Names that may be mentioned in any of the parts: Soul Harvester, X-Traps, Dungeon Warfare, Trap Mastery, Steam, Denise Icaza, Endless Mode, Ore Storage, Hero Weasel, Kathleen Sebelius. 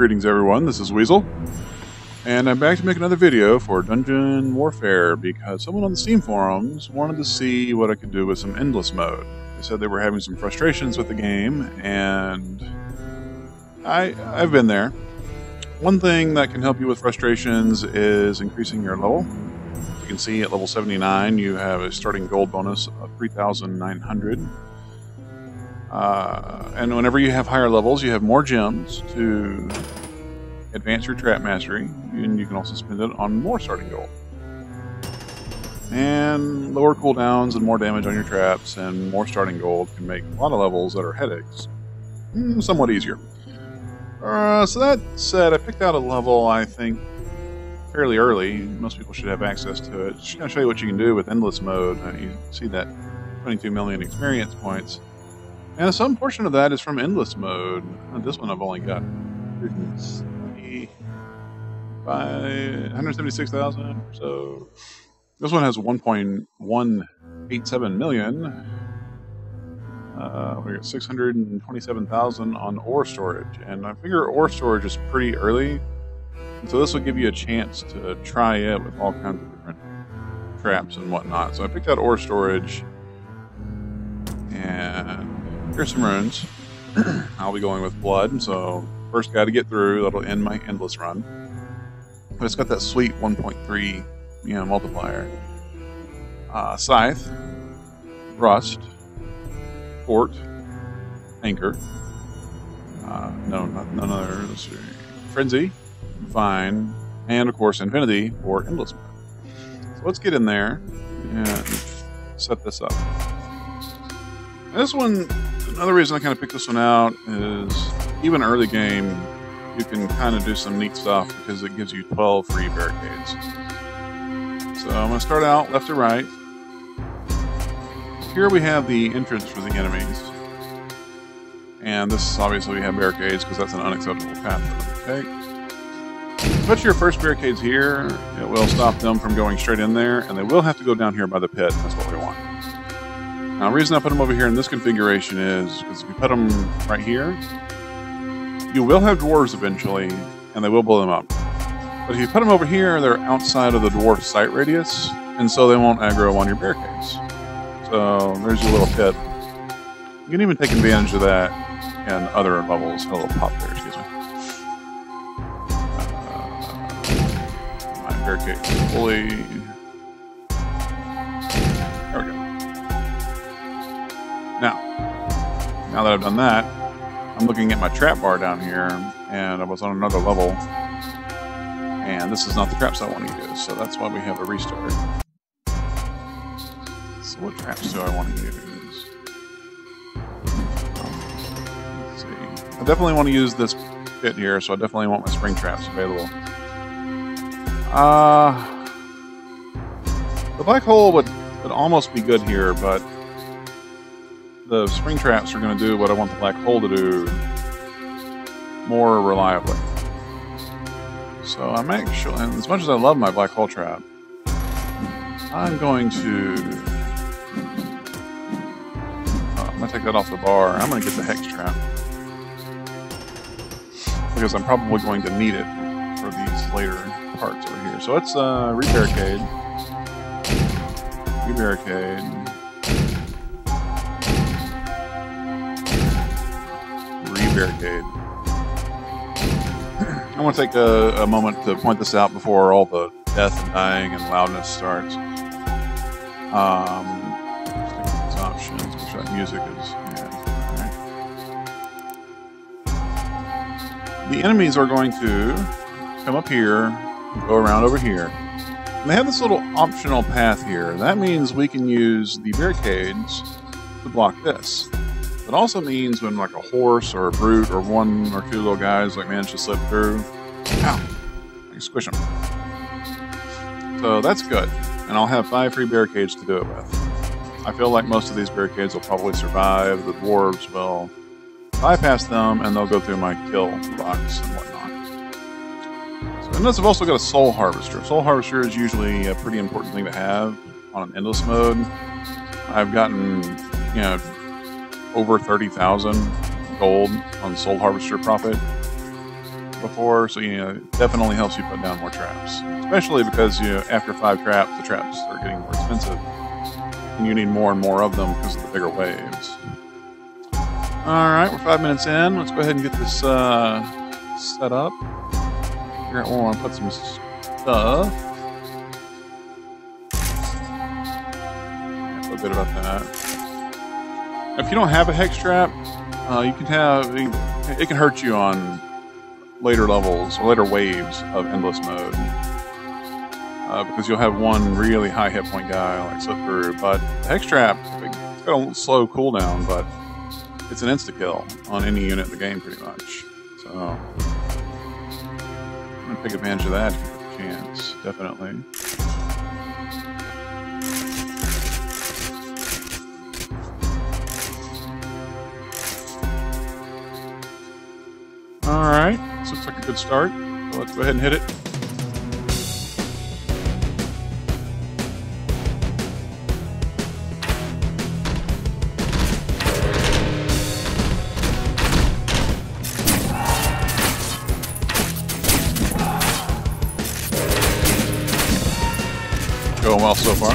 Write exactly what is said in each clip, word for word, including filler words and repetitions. Greetings everyone, this is Weasel, and I'm back to make another video for Dungeon Warfare because someone on the Steam forums wanted to see what I could do with some Endless Mode. They said they were having some frustrations with the game, and I, I've been there. One thing that can help you with frustrations is increasing your level. You can see at level seventy-nine you have a starting gold bonus of three thousand nine hundred. Uh, and whenever you have higher levels, you have more gems to advance your Trap Mastery, and you can also spend it on more starting gold. And lower cooldowns and more damage on your traps and more starting gold can make a lot of levels that are headaches mm, somewhat easier. Uh, so that said, I picked out a level I think fairly early. Most people should have access to it. Just going to show you what you can do with Endless Mode. Uh, you see that twenty-two million experience points. And some portion of that is from Endless Mode. This one I've only got one hundred seventy-six thousand or so. This one has one point one eight seven million. Uh, we got six hundred twenty-seven thousand on Ore Storage. And I figure Ore Storage is pretty early. And so this will give you a chance to try it with all kinds of different traps and whatnot. So I picked out Ore Storage. And here's some runes. I'll be going with blood, so first guy to get through, that'll end my endless run. But it's got that sweet one point three, you know, multiplier. Uh, scythe, rust, fort, anchor. Uh, no, not none other. Let's see. Frenzy, vine, and of course infinity or endless. So let's get in there and set this up. And this one. Another reason I kind of picked this one out is even early game, you can kind of do some neat stuff because it gives you twelve free barricades. So I'm going to start out left to right. Here we have the entrance for the enemies. And this is obviously we have barricades because that's an unacceptable path that we take. Put your first barricades here. It will stop them from going straight in there, and they will have to go down here by the pit. That's what we want. Now, the reason I put them over here in this configuration is because if you put them right here, you will have dwarves eventually, and they will blow them up. But if you put them over here, they're outside of the dwarf sight radius, and so they won't aggro on your barricades. So there's your little pit. You can even take advantage of that in other levels. A little pop there, excuse me. Uh, my barricade fully. Now, now that I've done that, I'm looking at my trap bar down here, and I was on another level, and this is not the traps I want to use, so that's why we have a restart. So what traps do I want to use? Let's see. I definitely want to use this pit here, so I definitely want my spring traps available. Uh, the black hole would, would almost be good here, but the spring traps are going to do what I want the black hole to do more reliably. So I'm actually, and as much as I love my black hole trap, I'm going to, oh, I'm going to take that off the bar. I'm going to get the hex trap because I'm probably going to need it for these later parts over here. So let's uh, re-barricade, re-barricade. Barricade. I want to take a, a moment to point this out before all the death and dying and loudness starts. Um, these options, which that music is. Yeah, all right. The enemies are going to come up here, go around over here. And they have this little optional path here. That means we can use the barricades to block this. It also means when like a horse or a brute or one or two little guys like manage to slip through, ow, you squish them. So that's good, and I'll have five free barricades to do it with. I feel like most of these barricades will probably survive. The dwarves will bypass them, and they'll go through my kill box and whatnot. So, and this, I've also got a Soul Harvester. Soul Harvester is usually a pretty important thing to have on an endless mode. I've gotten, you know, over thirty thousand gold on Soul Harvester profit. before, so you know, it definitely helps you put down more traps. Especially because you know, after five traps, the traps are getting more expensive, and you need more and more of them because of the bigger waves. All right, we're five minutes in. Let's go ahead and get this uh, set up. Figure out where we want to put some stuff. I feel good about that. If you don't have a hex trap, uh, you can have it can hurt you on later levels or later waves of Endless Mode uh, because you'll have one really high hit point guy like slip through. But the hex trap, it's got a slow cooldown, but it's an insta kill on any unit in the game, pretty much. So I'm gonna take advantage of that if you get a chance, definitely. All right, this looks like a good start. So let's go ahead and hit it. Going well so far.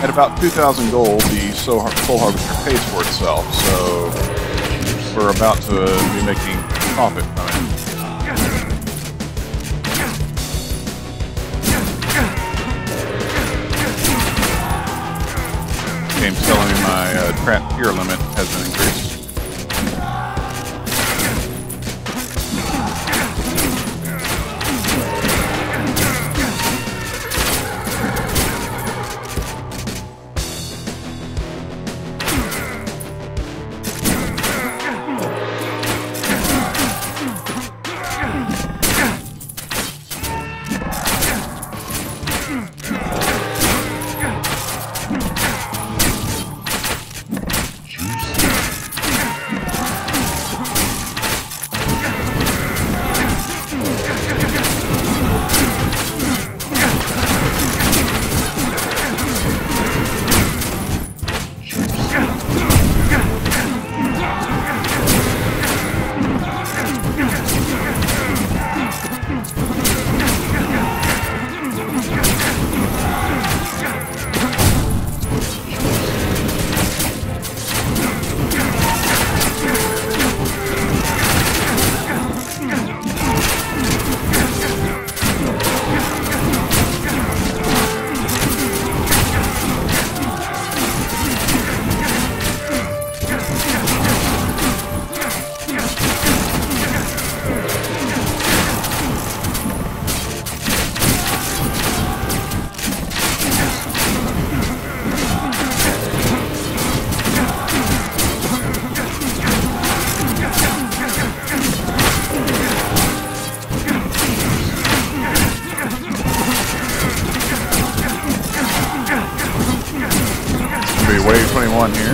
At about two thousand gold, the Soul Harvester pays for itself, so we're about to be making profit from it. Game's telling me my uh, trap tier limit has been increased. twenty-one here.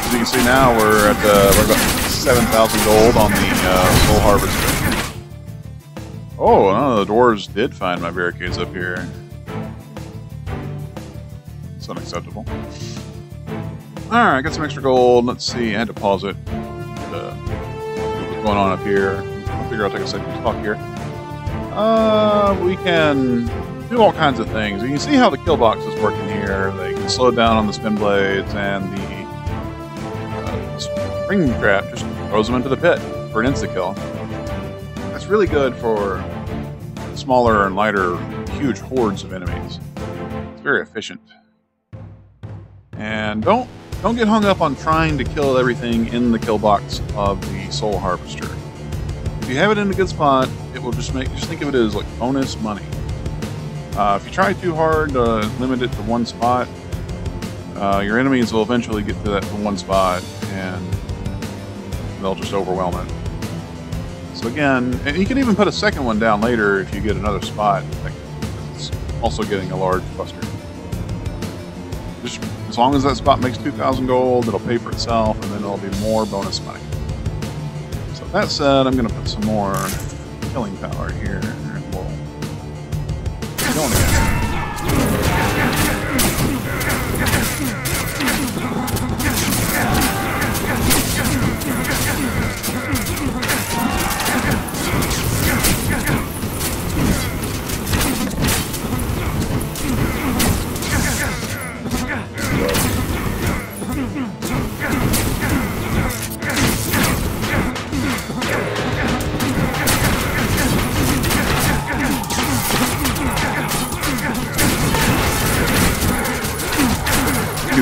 As you can see now, we're at uh, we're about seven thousand gold on the uh, Soul Harvester. Oh, uh, the dwarves did find my barricades up here. It's unacceptable. Alright, got some extra gold. Let's see, I had to pause it. And, uh, what's going on up here? I'll figure out, take a second to talk here. Uh, we can do all kinds of things. You can see how the kill box is working here. They can slow down on the spin blades, and the uh, spring trap just throws them into the pit for an insta-kill. That's really good for smaller and lighter, huge hordes of enemies. It's very efficient. And don't don't get hung up on trying to kill everything in the kill box of the Soul Harvester. If you have it in a good spot, it will just make, just think of it as like bonus money. Uh, if you try too hard to uh, limit it to one spot, uh, your enemies will eventually get to that one spot and they'll just overwhelm it. So again, and you can even put a second one down later if you get another spot. Like, it's also getting a large cluster. Just as long as that spot makes two thousand gold, it'll pay for itself, and then it'll be more bonus money. So that said, I'm going to put some more killing power here, and we'll keep going again.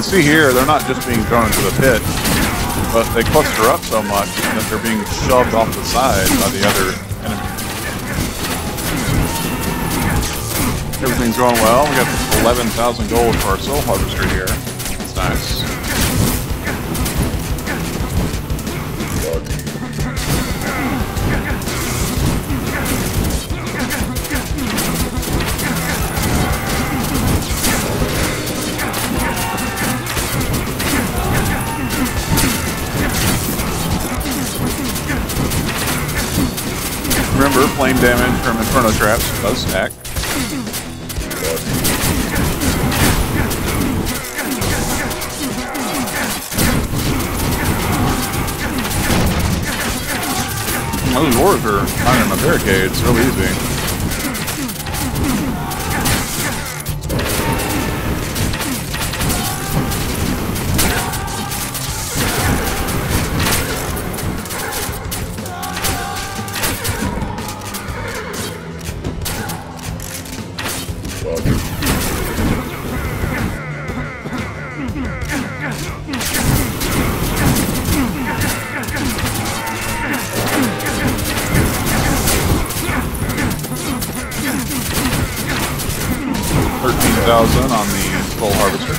See here, they're not just being thrown into the pit, but they cluster up so much that they're being shoved off the side by the other enemies. Everything's going well. We got eleven thousand gold for our Soul Harvester here. That's nice. Remember, flame damage from Inferno Traps does stack. Those wards are finding my barricades real easy. thirteen thousand on the Soul Harvester.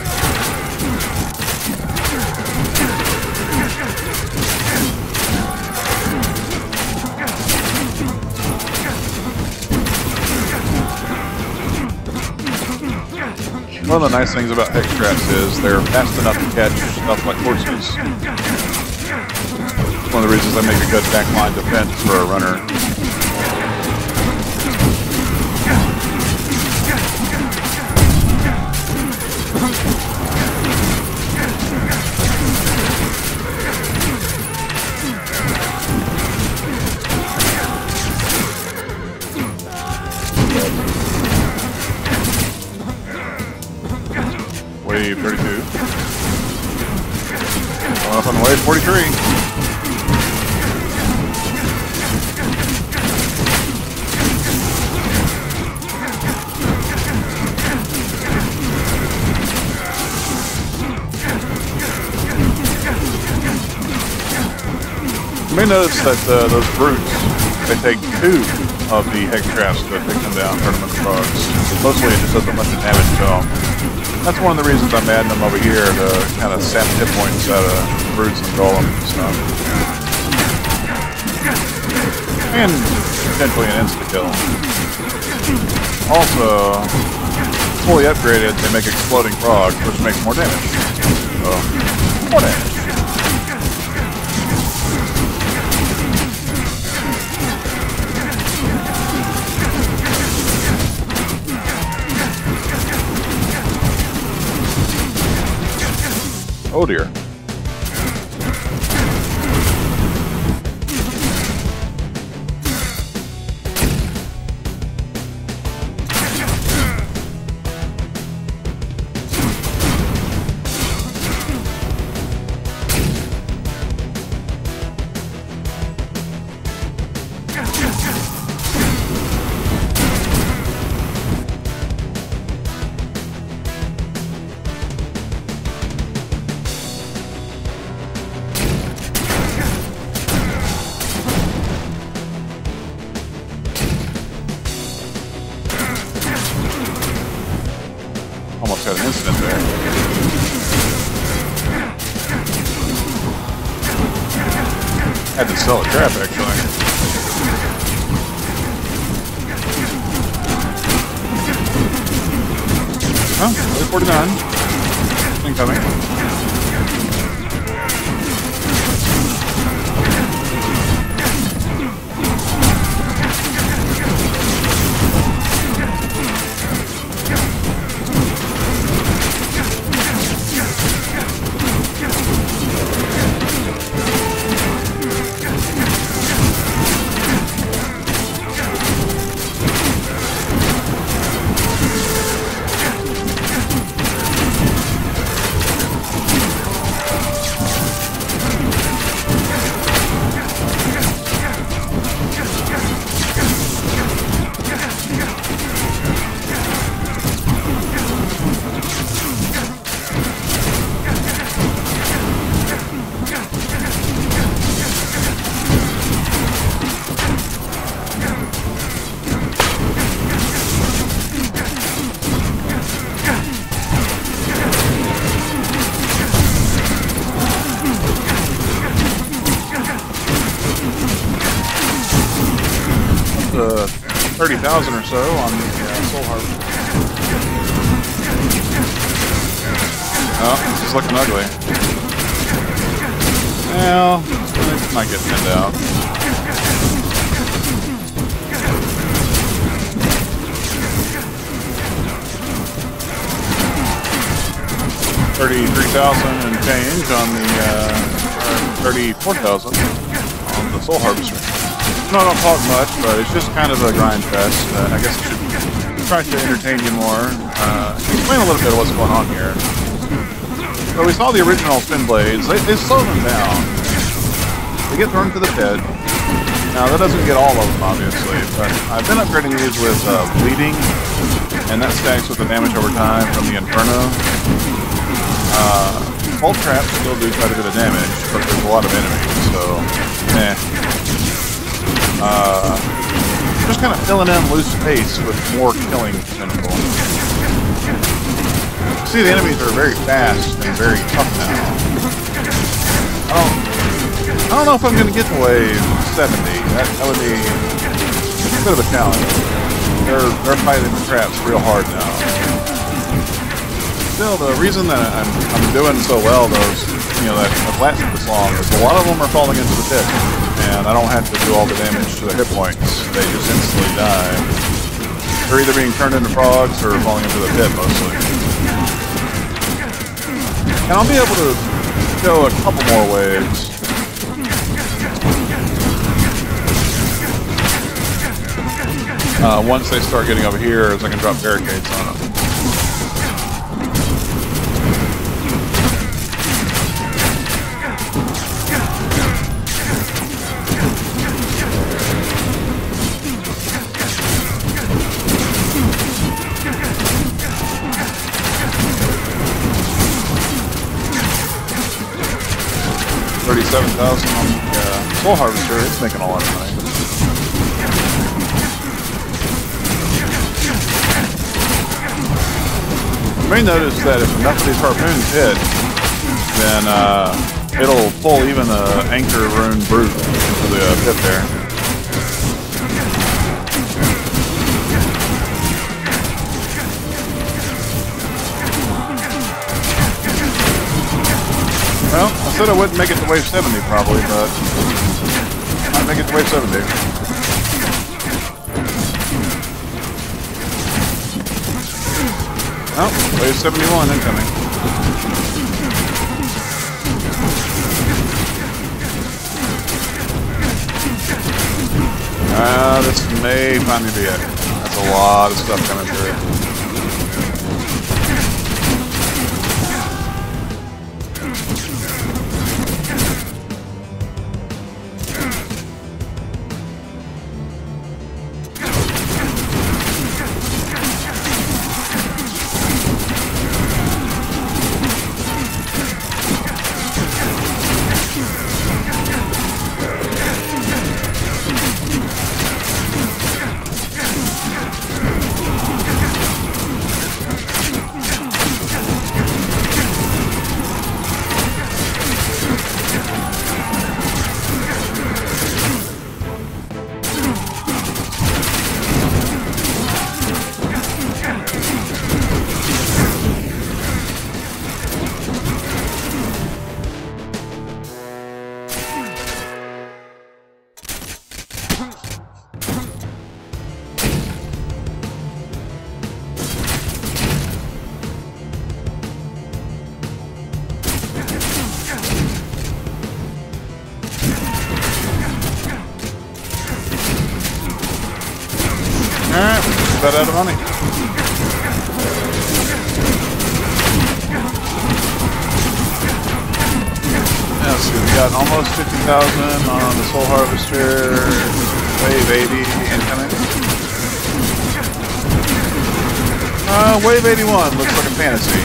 One of the nice things about X-Traps is they're fast enough to catch stuff like horses. It's one of the reasons they make a good backline defense for a runner. Wave thirty-two. Going up on wave forty-three. You may notice that uh, those brutes, they take two of the hex traps to take them down, turn them into frogs. Mostly it just does a bunch of damage to them. That's one of the reasons I'm adding them over here to kind of sap hit points out of brutes and golems and stuff. And potentially an insta-kill. Also, fully upgraded, they make exploding frogs, which makes more damage. So, more damage. Oh dear. had to sell a trap, actually. Oh, reported on. Incoming. thirty thousand or so on the uh, Soul Harvester. Oh, this is looking ugly. Well, it's not getting it out. thirty-three thousand and change on the uh, thirty-four thousand on the Soul Harvester. No, I don't talk much, but it's just kind of a grind fest. Uh, I guess I should try to entertain you more. Uh, explain a little bit of what's going on here. So we saw the original spin blades. They, they slow them down. They get thrown to the pit. Now, that doesn't get all of them, obviously, but I've been upgrading these with uh, bleeding, and that stacks with the damage over time from the Inferno. Uh, bolt traps still do quite a bit of damage, but there's a lot of enemies, so, eh. Uh, just kind of filling in loose space with more killing potential. See, the enemies are very fast and very tough now. I don't, I don't know if I'm going to get to wave seventy. That, that would be a bit of a challenge. They're, they're fighting the traps real hard now. Still, the reason that I'm, I'm doing so well, though, is, you know, that I've lasted this long, is a lot of them are falling into the pit. And I don't have to do all the damage to the hit points. They just instantly die. They're either being turned into frogs or falling into the pit, mostly. And I'll be able to show a couple more waves. Uh, once they start getting over here, I can drop barricades on them. thirty-seven thousand on the uh, Soul Harvester, it's making a lot of money. You may notice that if enough of these harpoons hit, then uh, it'll pull even an anchor rune brute into the uh, pit there. Well, I said I wouldn't make it to wave seventy probably, but I might make it to wave seventy. Oh, wave seventy-one incoming. Ah, uh, this may finally be it. That's a lot of stuff coming through. Ah, that out of money. Yeah, let's see, we got almost fifty thousand on the Soul Harvester. Wave eighty incoming. Uh, Wave eighty-one looks like a fantasy.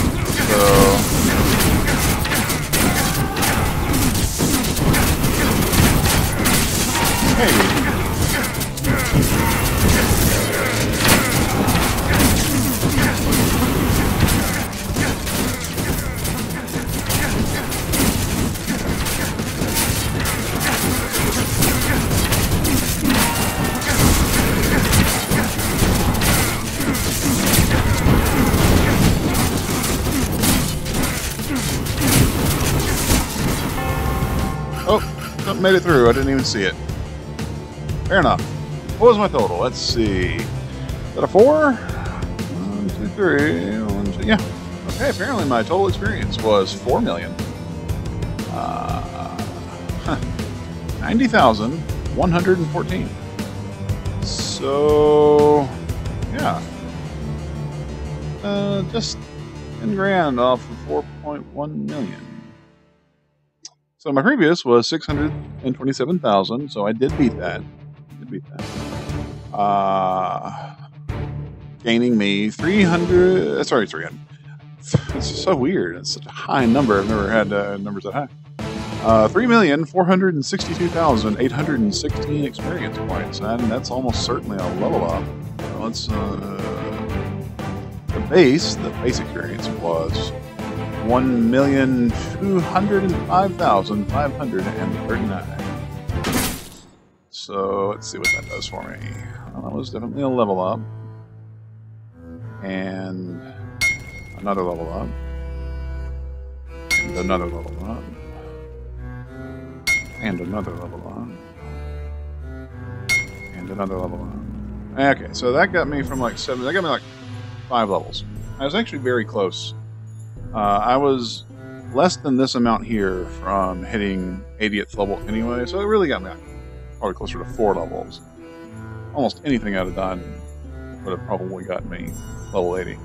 So... Hey. Hey. Oh, made it through. I didn't even see it. Fair enough. What was my total? Let's see. Is that a four? One, two, three. One, two, yeah. Okay, apparently my total experience was four million. Uh, huh. ninety thousand one hundred fourteen. So, yeah. Uh, just ten grand off of four point one million. So my previous was six hundred twenty-seven thousand, so I did beat that. beat that. Uh, gaining me three hundred, sorry, three hundred. It's so weird. It's such a high number. I've never had uh, numbers that high. Uh, three million four hundred sixty-two thousand eight hundred sixteen experience points, and that's almost certainly a level up. So let's, uh, the base, the base experience was one million two hundred five thousand five hundred thirty-nine. So let's see what that does for me. Well, that was definitely a level up. And another level up. And another level up. And another level up. And another level up. Okay, so that got me from like seven, that got me like five levels. I was actually very close. Uh, I was less than this amount here from hitting eightieth level anyway, so it really got me out. Probably closer to four levels. Almost anything I'd have done would have probably gotten me level eighty.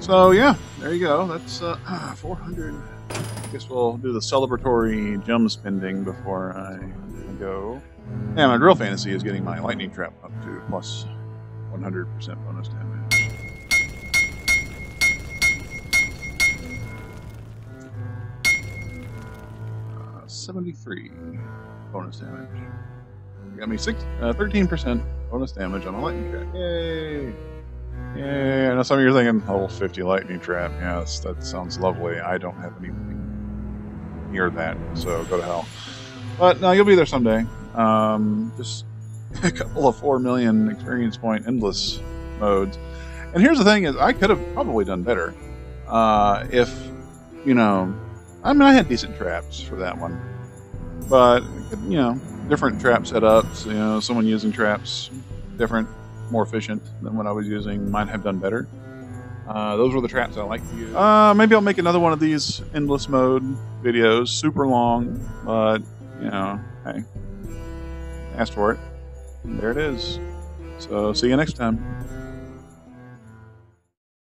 So yeah, there you go. That's uh, four hundred. I guess we'll do the celebratory gem spending before I go. And yeah, my drill fantasy is getting my lightning trap up to plus one hundred percent bonus damage. Uh, seventy-three. Bonus damage. Got me six, uh, thirteen percent bonus damage on a lightning trap. Yay! Yay! I know some of you are thinking, level fifty lightning trap. Yes, that sounds lovely. I don't have anything near that, so go to hell. But no, you'll be there someday. Um, just a couple of four million experience point endless modes. And here's the thing is, I could have probably done better. Uh, if, you know, I mean, I had decent traps for that one. But, you know, different trap setups, you know, someone using traps different, more efficient than what I was using might have done better. Uh, those were the traps I like to use. Uh, maybe I'll make another one of these endless mode videos, super long, but, you know, hey, asked for it. And there it is. So, see you next time.